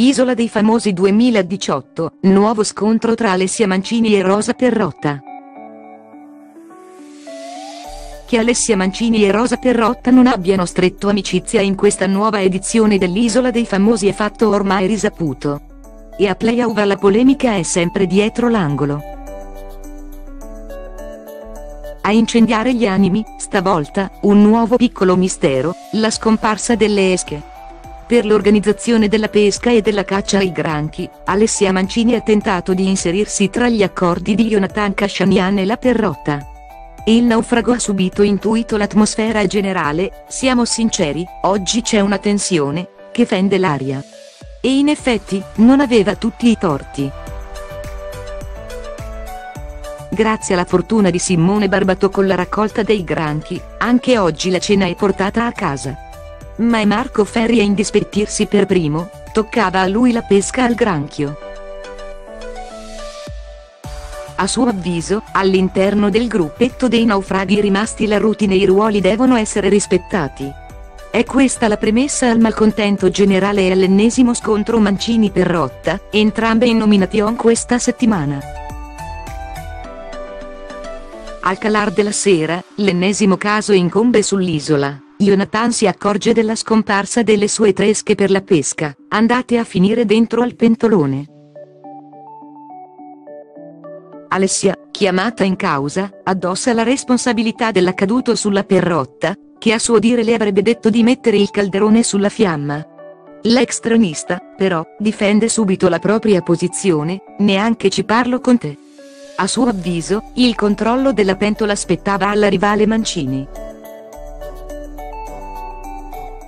Isola dei Famosi 2018, nuovo scontro tra Alessia Mancini e Rosa Perrotta. Che Alessia Mancini e Rosa Perrotta non abbiano stretto amicizia in questa nuova edizione dell'Isola dei Famosi è fatto ormai risaputo. E a Playa Uva la polemica è sempre dietro l'angolo. A incendiare gli animi, stavolta, un nuovo piccolo mistero, la scomparsa delle esche. Per l'organizzazione della pesca e della caccia ai granchi, Alessia Mancini ha tentato di inserirsi tra gli accordi di Jonathan Kashanian e la Perrotta. Il naufrago ha subito intuito l'atmosfera generale, siamo sinceri, oggi c'è una tensione, che fende l'aria. E in effetti, non aveva tutti i torti. Grazie alla fortuna di Simone Barbato con la raccolta dei granchi, anche oggi la cena è portata a casa. Ma è Marco Ferri a indispettirsi per primo, toccava a lui la pesca al granchio. A suo avviso, all'interno del gruppetto dei naufraghi rimasti la routine e i ruoli devono essere rispettati. È questa la premessa al malcontento generale e all'ennesimo scontro Mancini-Perrotta, entrambe in nomination questa settimana. Al calar della sera, l'ennesimo caso incombe sull'isola. Jonathan si accorge della scomparsa delle sue tre esche per la pesca, andate a finire dentro al pentolone. Alessia, chiamata in causa, addossa la responsabilità dell'accaduto sulla Perrotta, che a suo dire le avrebbe detto di mettere il calderone sulla fiamma. L'ex tronista, però, difende subito la propria posizione, neanche ci parlo con te. A suo avviso, il controllo della pentola spettava alla rivale Mancini.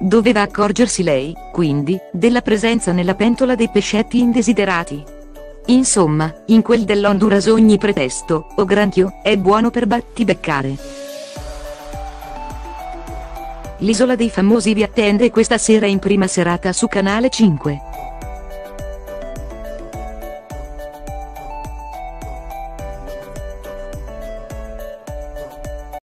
Doveva accorgersi lei, quindi, della presenza nella pentola dei pescetti indesiderati. Insomma, in quel dell'Honduras ogni pretesto, o granchio, è buono per battibeccare. L'Isola dei Famosi vi attende questa sera in prima serata su Canale 5.